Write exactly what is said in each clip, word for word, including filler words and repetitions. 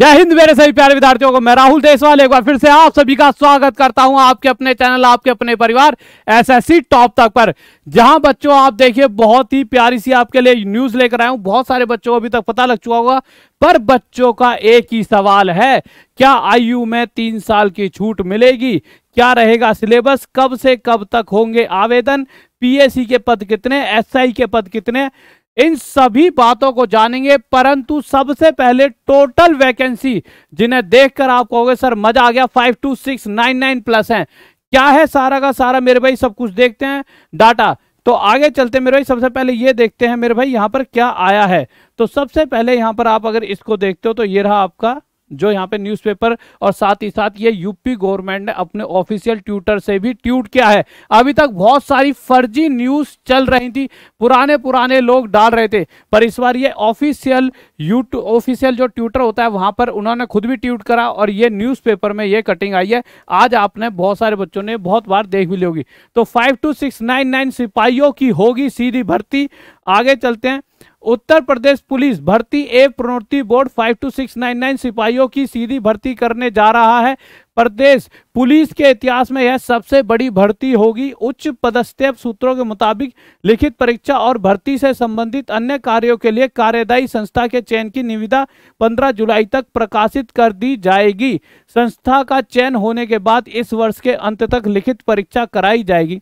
जय हिंद मेरे सभी प्यारे विद्यार्थियों को, मैं राहुल देशवाल एक बार फिर से आप सभी का स्वागत करता हूं आपके अपने चैनल आपके अपने परिवार एसएससी टॉप तक पर, जहां बच्चों आप देखिए बहुत ही प्यारी सी आपके लिए न्यूज लेकर आया हूं। बहुत सारे बच्चों को अभी तक पता लग चुका होगा, पर बच्चों का एक ही सवाल है, क्या आयु में तीन साल की छूट मिलेगी, क्या रहेगा सिलेबस, कब से कब तक होंगे आवेदन, पीएससी के पद कितने, एसआई के पद कितने, इन सभी बातों को जानेंगे। परंतु सबसे पहले टोटल वैकेंसी जिन्हें देखकर आप कहोगे सर मजा आ गया, five two six nine nine plus हैं, क्या है सारा का सारा मेरे भाई, सब कुछ देखते हैं डाटा। तो आगे चलते मेरे भाई, सबसे पहले ये देखते हैं मेरे भाई यहाँ पर क्या आया है। तो सबसे पहले यहाँ पर आप अगर इसको देखते हो तो ये रहा आपका जो यहाँ पे न्यूज़पेपर, और साथ ही साथ ये यूपी गवर्नमेंट ने अपने ऑफिशियल ट्विटर से भी ट्वीट किया है। अभी तक बहुत सारी फर्जी न्यूज़ चल रही थी, पुराने पुराने लोग डाल रहे थे, पर इस बार ये ऑफिशियल यूट्यूब ऑफिशियल जो ट्विटर होता है वहाँ पर उन्होंने खुद भी ट्वीट करा, और ये न्यूज़पेपर में ये कटिंग आई है। आज आपने बहुत सारे बच्चों ने बहुत बार देख भी ली होगी। तो five two six nine nine सिपाहियों की होगी सीधी भर्ती। आगे चलते हैं, उत्तर प्रदेश पुलिस भर्ती एवं प्रोन्नति board five two six nine nine सिपाहियों की सीधी भर्ती करने जा रहा है। प्रदेश पुलिस के इतिहास में यह सबसे बड़ी भर्ती होगी। उच्च पदस्थ सूत्रों के मुताबिक लिखित परीक्षा और भर्ती से संबंधित अन्य कार्यों के लिए कार्यदायी संस्था के चयन की निविदा पंद्रह जुलाई तक प्रकाशित कर दी जाएगी। संस्था का चयन होने के बाद इस वर्ष के अंत तक लिखित परीक्षा कराई जाएगी।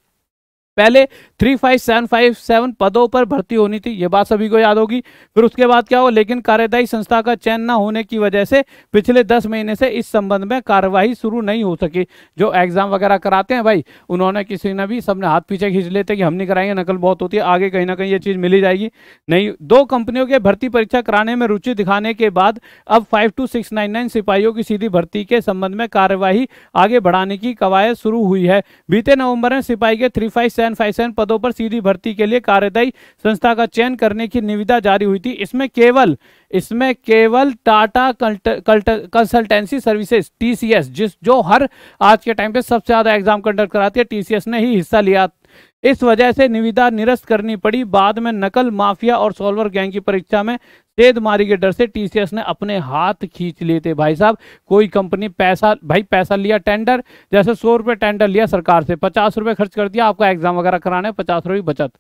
पहले three five seven five seven पदों पर भर्ती होनी थी, ये बात सभी को याद होगी। फिर उसके बाद क्या हो, लेकिन कार्यदायी संस्था का चयन न होने की वजह से पिछले दस महीने से इस संबंध में कार्यवाही शुरू नहीं हो सकी। जो एग्जाम वगैरह कराते हैं भाई, उन्होंने किसी ने भी सबने हाथ पीछे खींच लेते कि हम नहीं कराएंगे, नकल बहुत होती है, आगे कहीं ना कहीं ये चीज़ मिली जाएगी नहीं। दो कंपनियों के भर्ती परीक्षा कराने में रुचि दिखाने के बाद अब five two six nine nine सिपाहियों की सीधी भर्ती के संबंध में कार्यवाही आगे बढ़ाने की कवायद शुरू हुई है। बीते नवंबर में सिपाही के थ्री फाइव सेवन पदों पर सीधी भर्ती के लिए कार्यदायी संस्था का चयन करने की निविदा जारी हुई थी। इसमें केवल इसमें केवल टाटा कंसल्टेंसी सर्विसेज टीसीएस, जिस जो हर आज के टाइम पे सबसे ज्यादा एग्जाम कंडक्ट कराती है, टीसीएस ने ही हिस्सा लिया। इस वजह से निविदा निरस्त करनी पड़ी। बाद में नकल माफिया और सॉल्वर गैंग की परीक्षा में सेध मारी के डर से टीसीएस ने अपने हाथ खींच लिए थे। भाई साहब, कोई कंपनी पैसा भाई पैसा लिया टेंडर, जैसे सौ रुपये टेंडर लिया सरकार से, पचास रुपये खर्च कर दिया आपका एग्जाम वगैरह कराने, पचास रुपये बचत।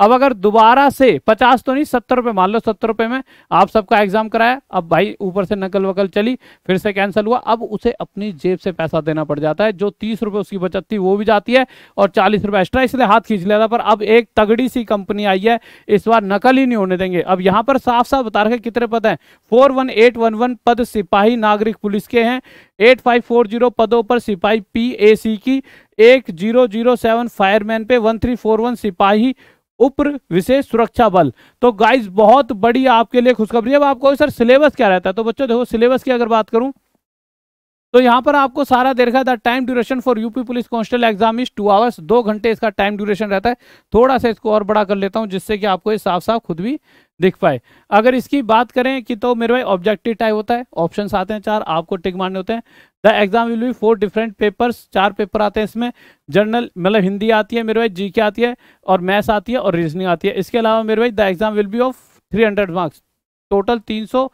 अब अगर दोबारा से पचास तो नहीं सत्तर रुपये मान लो, सत्तर रुपये में आप सबका एग्जाम कराया, अब भाई ऊपर से नकल वकल चली, फिर से कैंसिल हुआ, अब उसे अपनी जेब से पैसा देना पड़ जाता है। जो तीस रुपये उसकी बचत थी वो भी जाती है, और चालीस रुपये एक्स्ट्रा, इसलिए हाथ खींच लिया था। पर अब एक तगड़ी सी कंपनी आई है, इस बार नकल ही नहीं होने देंगे। अब यहाँ पर साफ साफ बता रखे कितने पद हैं, four one eight one one पद सिपाही नागरिक पुलिस के हैं, एट फाइव फोर जीरो पदों पर सिपाही पीएससी की, एक जीरो जीरो सेवन फायरमैन पे, वन थ्री फोर वन सिपाही उप विशेष सुरक्षा बल। तो गाइस बहुत बड़ी आपके लिए खुशखबरी। अब आपको सर सिलेबस क्या रहता है, तो बच्चों देखो सिलेबस की अगर बात करूं तो यहाँ पर आपको सारा देखा है। The time duration for UP police constable exam is two hours, दो घंटे इसका टाइम ड्यूरेशन रहता है। थोड़ा सा इसको और बड़ा कर लेता हूँ जिससे कि आपको ये साफ साफ खुद भी दिख पाए। अगर इसकी बात करें कि तो मेरे भाई ऑब्जेक्टिव टाइप होता है, ऑप्शंस आते हैं चार, आपको टिक मारने होते हैं। The exam will be four different papers, चार पेपर आते हैं इसमें। जनरल मतलब हिंदी आती है मेरे भाई, जी के आती है, और मैथ्स आती है, और रीजनिंग आती है। इसके अलावा मेरे भाई the exam will be of three hundred marks, total तीन सौ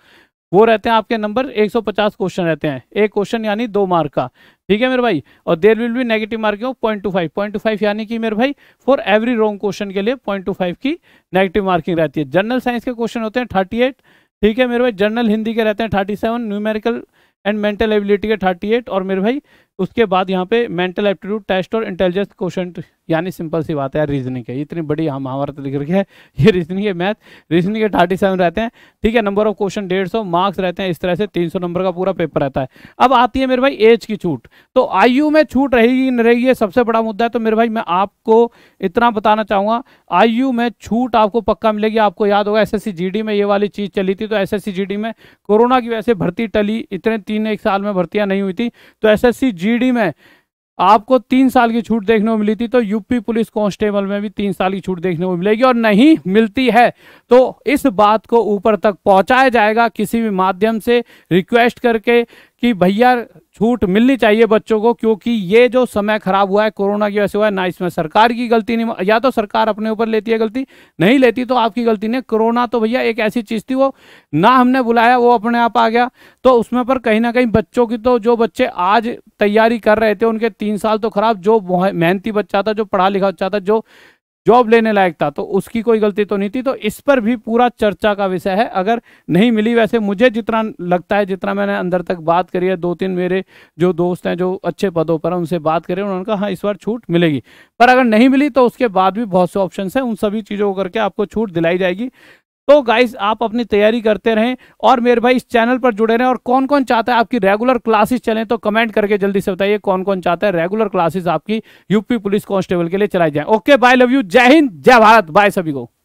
वो रहते हैं आपके नंबर, एक सौ पचास क्वेश्चन रहते हैं, एक क्वेश्चन यानी दो मार्क का, ठीक है मेरे भाई। और there will be negative marking point two five point two five यानी कि मेरे भाई फॉर एवरी रॉन्ग क्वेश्चन के लिए पॉइंट टू फाइव की नेगेटिव मार्किंग रहती है। जनरल साइंस के क्वेश्चन होते हैं थर्टी एट, ठीक है मेरे भाई। जनरल हिंदी के रहते हैं thirty seven, numerical and mental ability के थर्टी एट, और मेरे भाई उसके बाद यहाँ पे मेंटल एप्टीट्यूड टेस्ट और इंटेलिजेंस क्वेश्चन, यानी सिंपल सी बात है रीजनिंग के, इतनी बड़ी हम महाभारत लिख रखी है ये रीजनिंग के, मैथ रीजनिंग के थर्टी सेवन रहते हैं, ठीक है। नंबर ऑफ क्वेश्चन डेढ़ सौ मार्क्स रहते हैं, इस तरह से तीन सौ नंबर का पूरा पेपर रहता है। अब आती है मेरे भाई एज की छूट, तो आयु में छूट रहेगी नहीं रहेगी, ये सबसे बड़ा मुद्दा है। तो मेरे भाई मैं आपको इतना बताना चाहूँगा, आयु में छूट आपको पक्का मिलेगी। आपको याद होगा S S C G D में ये वाली चीज़ चली थी, तो S S C G D में कोरोना की वजह से भर्ती टली, इतने तीन एक साल में भर्तियाँ नहीं हुई थी, तो एस एस सी जीडी में आपको तीन साल की छूट देखने को मिली थी। तो यूपी पुलिस कांस्टेबल में भी तीन साल की छूट देखने को मिलेगी, और नहीं मिलती है तो इस बात को ऊपर तक पहुंचाया जाएगा किसी भी माध्यम से, रिक्वेस्ट करके कि भैया छूट मिलनी चाहिए बच्चों को, क्योंकि ये जो समय खराब हुआ है कोरोना की वजह से हुआ है ना, इसमें सरकार की गलती नहीं, या तो सरकार अपने ऊपर लेती है गलती, नहीं लेती तो आपकी गलती नहीं। कोरोना तो भैया एक ऐसी चीज़ थी, वो ना हमने बुलाया वो अपने आप आ गया। तो उसमें पर कहीं ना कहीं बच्चों की, तो जो बच्चे आज तैयारी कर रहे थे उनके तीन साल तो खराब, जो मेहनती बच्चा था, जो पढ़ा लिखा बच्चा था, जो जॉब लेने लायक था, तो उसकी कोई गलती तो नहीं थी। तो इस पर भी पूरा चर्चा का विषय है अगर नहीं मिली। वैसे मुझे जितना लगता है, जितना मैंने अंदर तक बात करी है, दो तीन मेरे जो दोस्त हैं जो अच्छे पदों पर हैं उनसे बात करी, उन्होंने कहा हाँ इस बार छूट मिलेगी, पर अगर नहीं मिली तो उसके बाद भी बहुत से ऑप्शन हैं, उन सभी चीज़ों को करके आपको छूट दिलाई जाएगी। तो गाइज आप अपनी तैयारी करते रहें और मेरे भाई इस चैनल पर जुड़े रहें। और कौन कौन चाहता है आपकी रेगुलर क्लासेस चलें, तो कमेंट करके जल्दी से बताइए कौन कौन चाहता है रेगुलर क्लासेस आपकी यूपी पुलिस कांस्टेबल के लिए चलाई जाएं। ओके, बाय, लव यू, जय हिंद, जय भारत, बाय सभी को।